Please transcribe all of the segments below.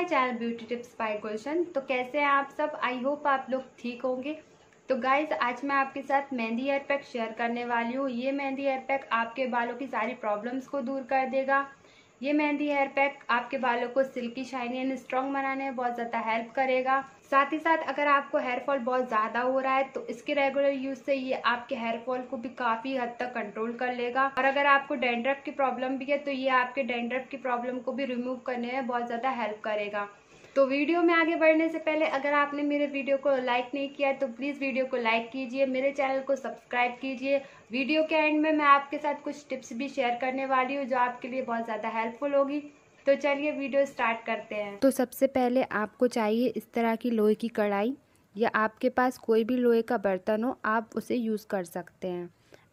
My channel beauty tips by Gulshan. तो कैसे हैं आप सब, आई होप आप लोग ठीक होंगे। तो गाइज आज मैं आपके साथ मेहंदी हेयर पैक शेयर करने वाली हूँ। ये मेहंदी हेयर पैक आपके बालों की सारी प्रॉब्लम्स को दूर कर देगा। ये मेहंदी हेयर पैक आपके बालों को सिल्की, शाइनी एंड स्ट्रॉन्ग बनाने में बहुत ज़्यादा हेल्प करेगा। साथ ही साथ अगर आपको हेयरफॉल बहुत ज़्यादा हो रहा है तो इसके रेगुलर यूज से ये आपके हेयरफॉल को भी काफ़ी हद तक कंट्रोल कर लेगा। और अगर आपको डैंड्रफ की प्रॉब्लम भी है तो ये आपके डैंड्रफ की प्रॉब्लम को भी रिमूव करने में बहुत ज़्यादा हेल्प करेगा। तो वीडियो में आगे बढ़ने से पहले अगर आपने मेरे वीडियो को लाइक नहीं किया तो प्लीज़ वीडियो को लाइक कीजिए, मेरे चैनल को सब्सक्राइब कीजिए। वीडियो के एंड में मैं आपके साथ कुछ टिप्स भी शेयर करने वाली हूँ जो आपके लिए बहुत ज़्यादा हेल्पफुल होगी। तो चलिए वीडियो स्टार्ट करते हैं। तो सबसे पहले आपको चाहिए इस तरह की लोहे की कढ़ाई, या आपके पास कोई भी लोहे का बर्तन हो आप उसे यूज़ कर सकते हैं।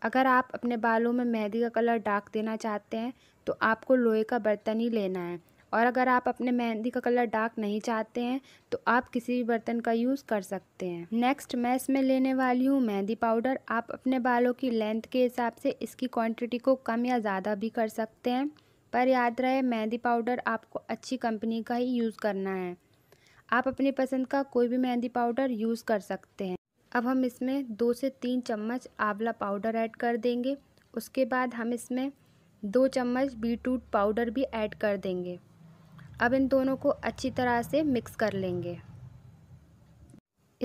अगर आप अपने बालों में मेहंदी का कलर डार्क देना चाहते हैं तो आपको लोहे का बर्तन ही लेना है, और अगर आप अपने मेहंदी का कलर डार्क नहीं चाहते हैं तो आप किसी भी बर्तन का यूज़ कर सकते हैं। नेक्स्ट मैं इसमें लेने वाली हूँ मेहंदी पाउडर। आप अपने बालों की लेंथ के हिसाब से इसकी क्वांटिटी को कम या ज़्यादा भी कर सकते हैं, पर याद रहे मेहंदी पाउडर आपको अच्छी कंपनी का ही यूज़ करना है। आप अपनी पसंद का कोई भी मेहंदी पाउडर यूज़ कर सकते हैं। अब हम इसमें 2 से 3 चम्मच आंवला पाउडर ऐड कर देंगे। उसके बाद हम इसमें 2 चम्मच बीटरूट पाउडर भी ऐड कर देंगे। अब इन दोनों को अच्छी तरह से मिक्स कर लेंगे।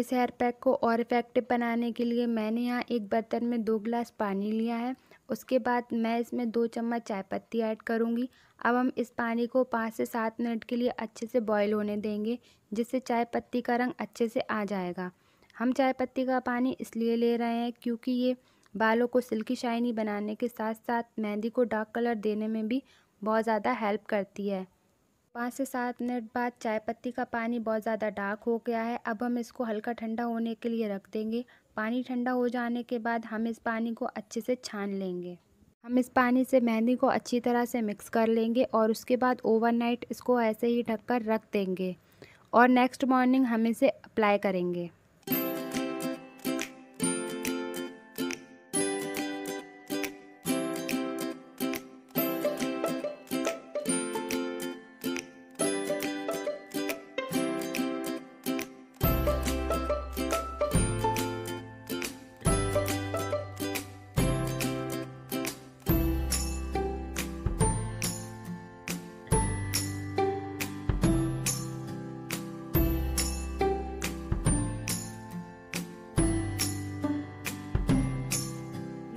इस हेयर पैक को और इफ़ेक्टिव बनाने के लिए मैंने यहाँ एक बर्तन में 2 गिलास पानी लिया है। उसके बाद मैं इसमें 2 चम्मच चाय पत्ती ऐड करूँगी। अब हम इस पानी को 5 से 7 मिनट के लिए अच्छे से बॉईल होने देंगे, जिससे चाय पत्ती का रंग अच्छे से आ जाएगा। हम चाय पत्ती का पानी इसलिए ले रहे हैं क्योंकि ये बालों को सिल्की शाइनी बनाने के साथ साथ मेहंदी को डार्क कलर देने में भी बहुत ज़्यादा हेल्प करती है। 5 से 7 मिनट बाद चाय पत्ती का पानी बहुत ज़्यादा डार्क हो गया है। अब हम इसको हल्का ठंडा होने के लिए रख देंगे। पानी ठंडा हो जाने के बाद हम इस पानी को अच्छे से छान लेंगे। हम इस पानी से मेहंदी को अच्छी तरह से मिक्स कर लेंगे और उसके बाद ओवरनाइट इसको ऐसे ही ढककर रख देंगे, और नेक्स्ट मॉर्निंग हम इसे अप्लाई करेंगे।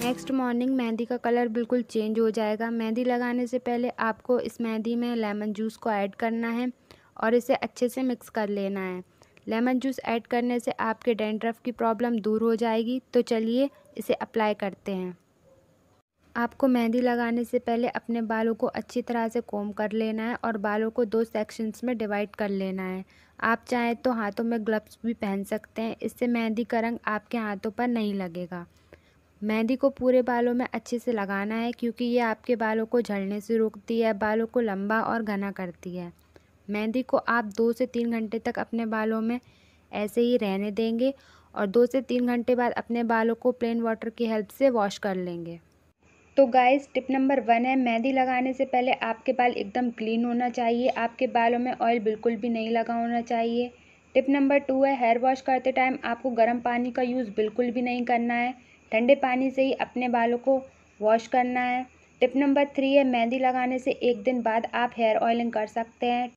नेक्स्ट मॉर्निंग मेहंदी का कलर बिल्कुल चेंज हो जाएगा। मेहंदी लगाने से पहले आपको इस मेहंदी में लेमन जूस को ऐड करना है और इसे अच्छे से मिक्स कर लेना है। लेमन जूस ऐड करने से आपके डैंड्रफ की प्रॉब्लम दूर हो जाएगी। तो चलिए इसे अप्लाई करते हैं। आपको मेहंदी लगाने से पहले अपने बालों को अच्छी तरह से कोम कर लेना है और बालों को 2 सेक्शंस में डिवाइड कर लेना है। आप चाहें तो हाथों में ग्लव्स भी पहन सकते हैं, इससे मेहंदी का रंग आपके हाथों पर नहीं लगेगा। मेहंदी को पूरे बालों में अच्छे से लगाना है क्योंकि ये आपके बालों को झड़ने से रोकती है, बालों को लंबा और घना करती है। मेहंदी को आप 2 से 3 घंटे तक अपने बालों में ऐसे ही रहने देंगे, और 2 से 3 घंटे बाद अपने बालों को प्लेन वाटर की हेल्प से वॉश कर लेंगे। तो गाइस टिप नंबर 1 है, मेहंदी लगाने से पहले आपके बाल एकदम क्लीन होना चाहिए, आपके बालों में ऑयल बिल्कुल भी नहीं लगा होना चाहिए। टिप नंबर 2 है, हेयर वॉश करते टाइम आपको गर्म पानी का यूज़ बिल्कुल भी नहीं करना है, ठंडे पानी से ही अपने बालों को वॉश करना है। टिप नंबर 3 है, मेहंदी लगाने से एक दिन बाद आप हेयर ऑयलिंग कर सकते हैं।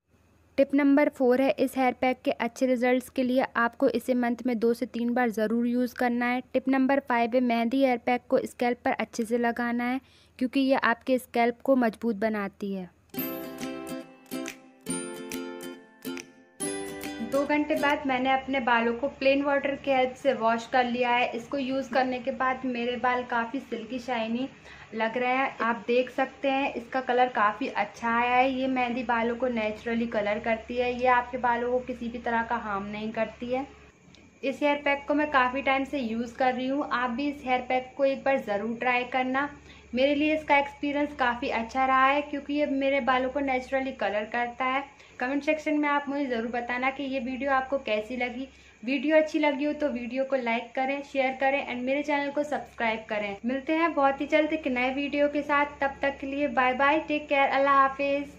टिप नंबर 4 है, इस हेयर पैक के अच्छे रिजल्ट्स के लिए आपको इसे मंथ में 2 से 3 बार ज़रूर यूज़ करना है। टिप नंबर 5 है, मेहंदी हेयर पैक को स्कैल्प पर अच्छे से लगाना है क्योंकि ये आपके स्कैल्प को मजबूत बनाती है। 2 घंटे बाद मैंने अपने बालों को प्लेन वाटर की हेल्प से वॉश कर लिया है। इसको यूज़ करने के बाद मेरे बाल काफ़ी सिल्की शाइनी लग रहे हैं। आप देख सकते हैं इसका कलर काफ़ी अच्छा आया है। ये मेहंदी बालों को नेचुरली कलर करती है, ये आपके बालों को किसी भी तरह का हार्म नहीं करती है। इस हेयर पैक को मैं काफ़ी टाइम से यूज़ कर रही हूँ, आप भी इस हेयर पैक को एक बार ज़रूर ट्राई करना। मेरे लिए इसका एक्सपीरियंस काफ़ी अच्छा रहा है क्योंकि ये मेरे बालों को नेचुरली कलर करता है। कमेंट सेक्शन में आप मुझे ज़रूर बताना कि ये वीडियो आपको कैसी लगी। वीडियो अच्छी लगी हो तो वीडियो को लाइक करें, शेयर करें एंड मेरे चैनल को सब्सक्राइब करें। मिलते हैं बहुत ही जल्द एक नए वीडियो के साथ, तब तक के लिए बाय बाय, टेक केयर, अल्लाह हाफिज़।